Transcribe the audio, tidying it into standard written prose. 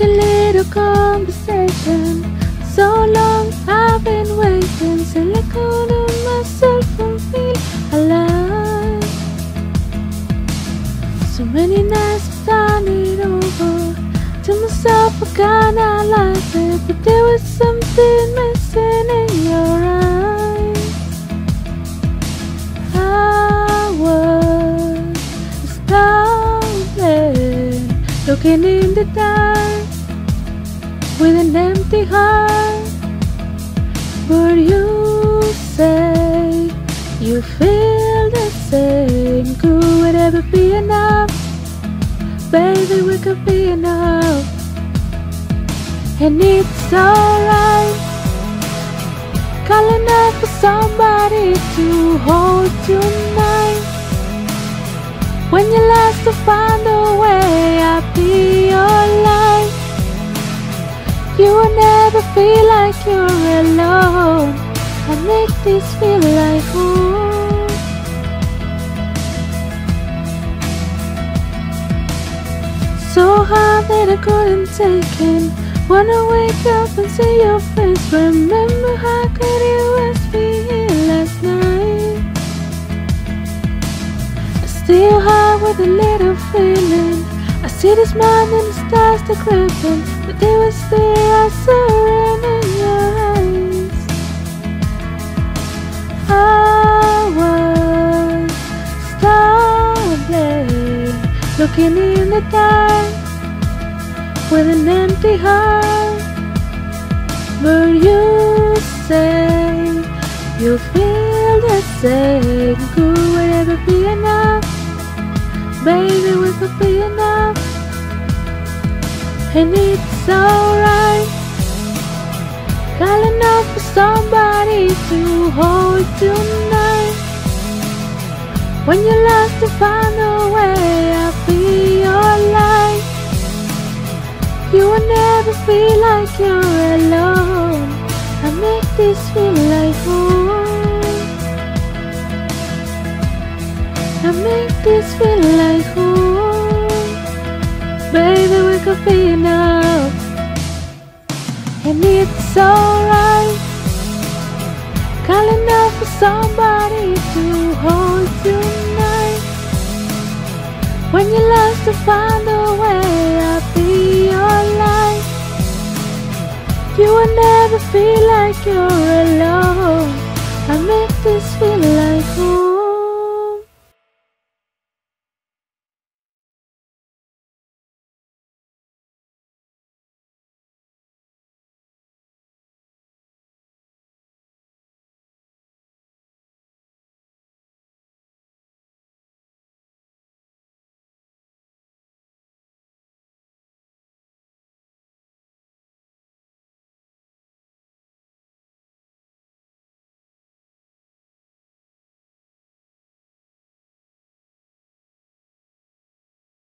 like a little conversation. So long I've been waiting, till I corner myself and feel alive. So many nights I've done it over to myself, I kinda like it, but there was something missing in your eyes. I was stumbling, looking in the dark with an empty heart, but you say you feel the same. Could it ever be enough? Baby, we could be enough, and it's alright. Calling out for somebody to hold tonight. When you're lost, to find a way, I'll be your light. You will never feel like you're alone. I make this feel like home. So hard that I couldn't take it. Wanna wake up and see your face. Remember how good it was being last night. I still hard with a little feeling. I see this morning the stars that creeping, but they were still I saw in your eyes. I was stumbling, looking in the dark with an empty heart, but you say you feel the same. Could it ever be enough? Baby, we could be enough, and it's alright. Calling out for somebody to hold tonight. When you're lost, to find a way, I'll be your light. You will never feel like you're alone. I make this feel like home. I make this feel like home. Baby, we could be enough, and it's alright. Calling out for somebody to hold tonight. When you're lost, to find a way, I'll be your light. You will never feel like you're alone. I make this feel like home.